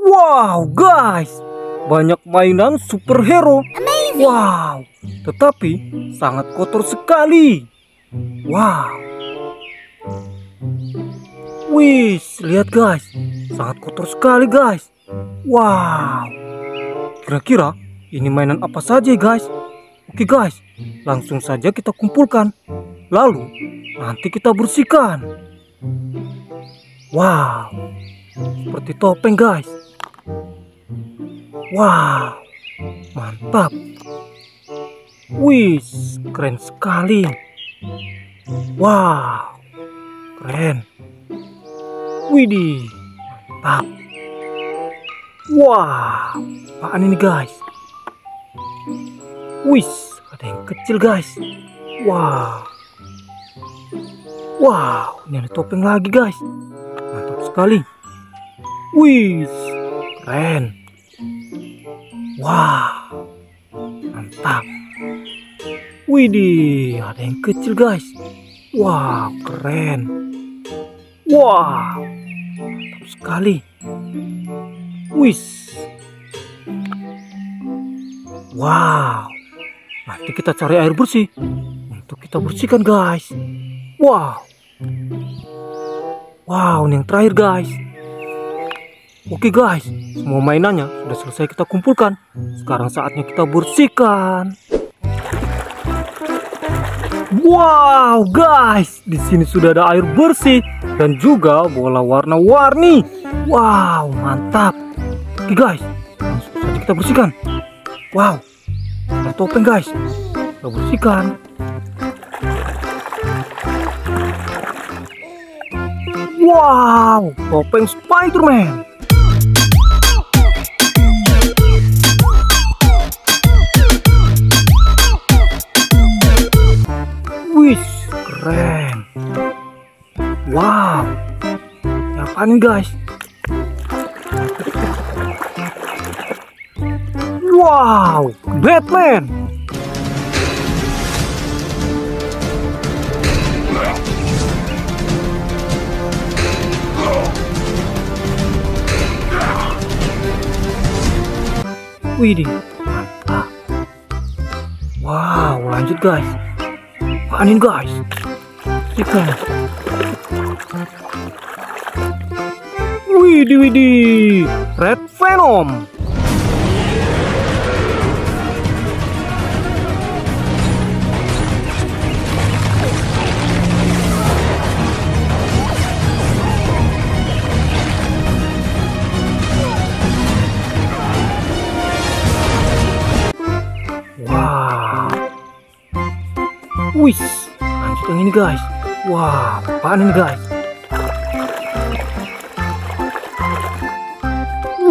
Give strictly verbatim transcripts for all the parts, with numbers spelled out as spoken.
Wow guys, banyak mainan superhero. Amazing. Wow, tetapi sangat kotor sekali. Wow. Wih, lihat guys, sangat kotor sekali guys. Wow. Kira-kira ini mainan apa saja guys? Oke guys, langsung saja kita kumpulkan. Lalu nanti kita bersihkan. Wow. Seperti topeng guys. Wow, mantap. Wih, keren sekali. Wow, keren. Widih, mantap. Wah, wow, apaan ini guys? Wih, ada yang kecil guys. Wow. Wow, ini ada topeng lagi guys. Mantap sekali. Wih, keren. Wah, mantap. Widih, ada yang kecil guys. Wah, keren. Wah, mantap sekali. Wih. Wow, nanti kita cari air bersih untuk kita bersihkan guys. Wow. Wow, ini yang terakhir guys. Oke guys, semua mainannya sudah selesai kita kumpulkan. Sekarang saatnya kita bersihkan. Wow guys, di sini sudah ada air bersih dan juga bola warna-warni. Wow, mantap. Oke guys, langsung saja kita bersihkan. Wow, ada topeng guys. Kita bersihkan. Wow, topeng Spider-Man. Keren. Wow, apaan guys? Wow, Batman. Widih, mantap. Wow, lanjut guys. Apaan ini guys? Ikan. Widih, widih, Red Venom. Wow. Wih, lanjut yang ini guys. Wah, wow, apaan ini guys?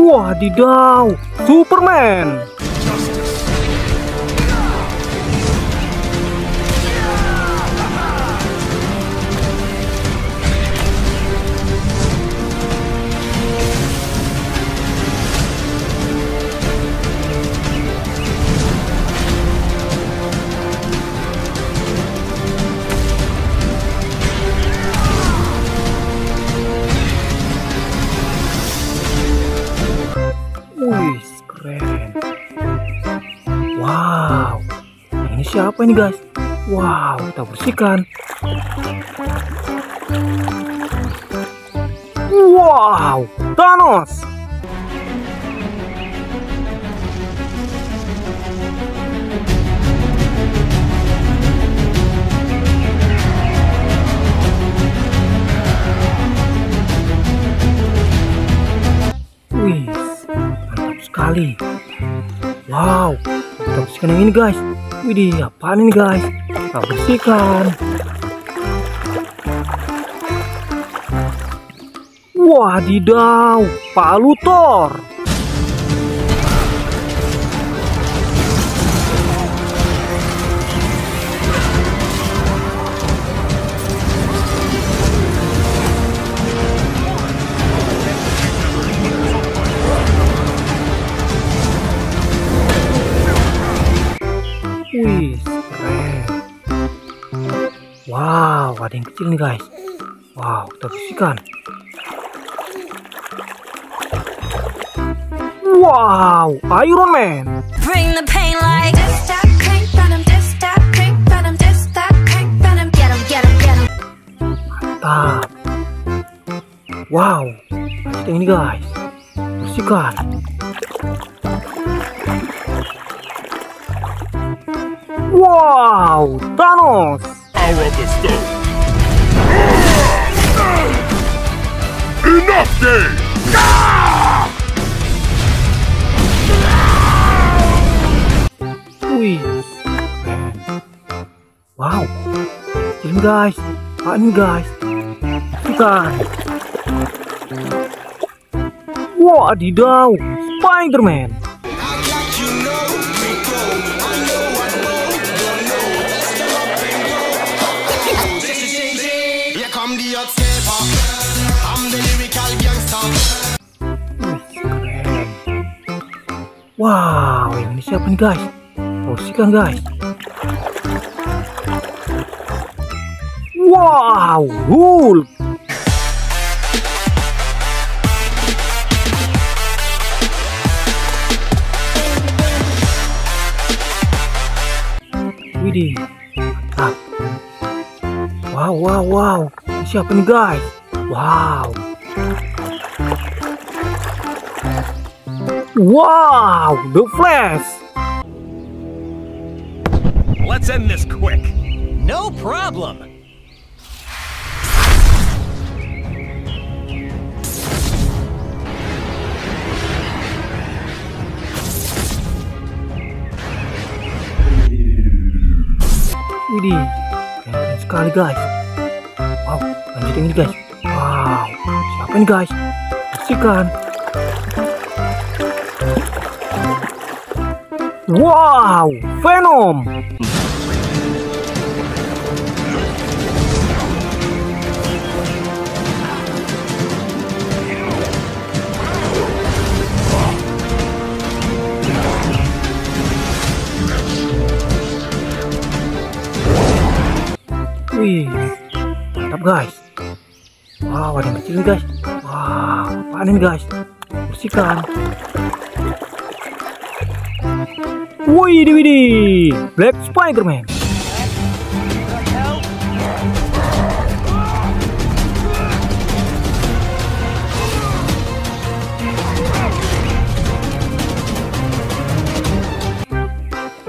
Wadidaw, Superman. Siapa ini guys? Wow, kita bersihkan. Wow, Thanos. Wih, mantap sekali. Wow, kita bersihkan yang ini guys. Widih, apaan ini guys? Kita bersihkan. Wadidaw, palu Thor. Wih, keren. Wow, ada yang kecil nih guys. Wow, kita bersihkan. Wow, Iron Man. Bring the pain like this, that crank venom, this, that crank venom, this, that crank venom. Get him, get him, get him. Mantap. Wow, seperti ini guys. Bersihkan. Wow, Thanos. I will destroy. Enough game. Ah! Wow, ini guys, ini guys, bukan. Wah, adidau, Spider-Man. Wow, ini siapa nih guys? Bersihkan guys. Wow, Hulk. Widih, mantap. Wow, wow, wow. Siapa nih guys? Wow. Wow, the Flash. Let's end this quick. No problem. Widih, keren sekali guys. Wow, lanjut ini guys. Wow, siapa ini guys? Saksikan. Wow, Venom. Wih, mantap guys. Wow, ada yang kecil guys. Wow, apaan ini guys? Bersihkan. Wih, widih, Black Spider-Man.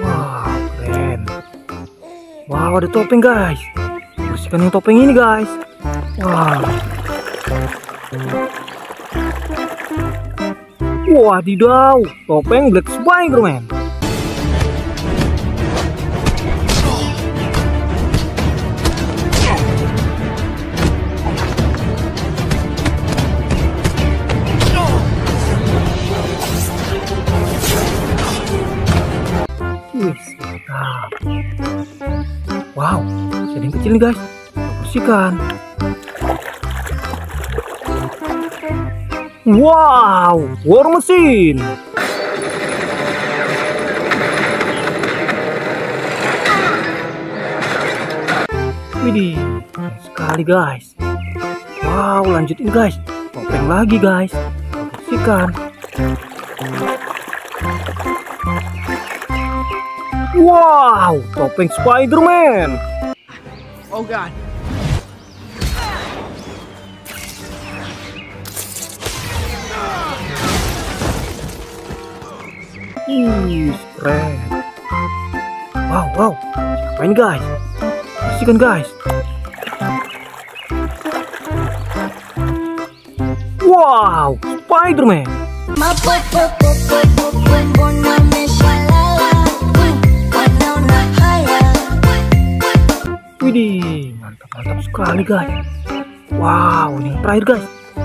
Wow, keren. Wow, ada topeng guys. Bersihkan yang topeng ini guys. Wow. Wadidaw, topeng Black Spider-Man. Wow, sedang kecil nih guys. Bersihkan. Wow, War Machine. Widih, sekali guys. Wow, lanjutin guys. Topeng lagi guys. Bersihkan. Wow, topeng Spider-Man. Oh god. Ih, keren. Wow, wow. Siapa ini guys? Bersihkan guys. Wow, Spider-Man. Widih, mantap-mantap sekali guys. Wow, ini yang terakhir guys.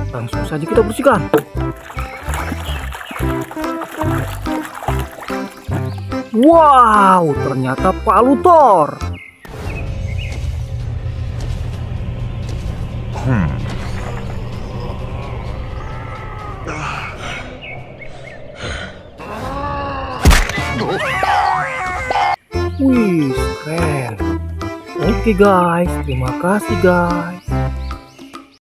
Langsung saja kita bersihkan. Wow, ternyata palu Thor. Hmm. Wih, keren. Oke guys, terima kasih guys.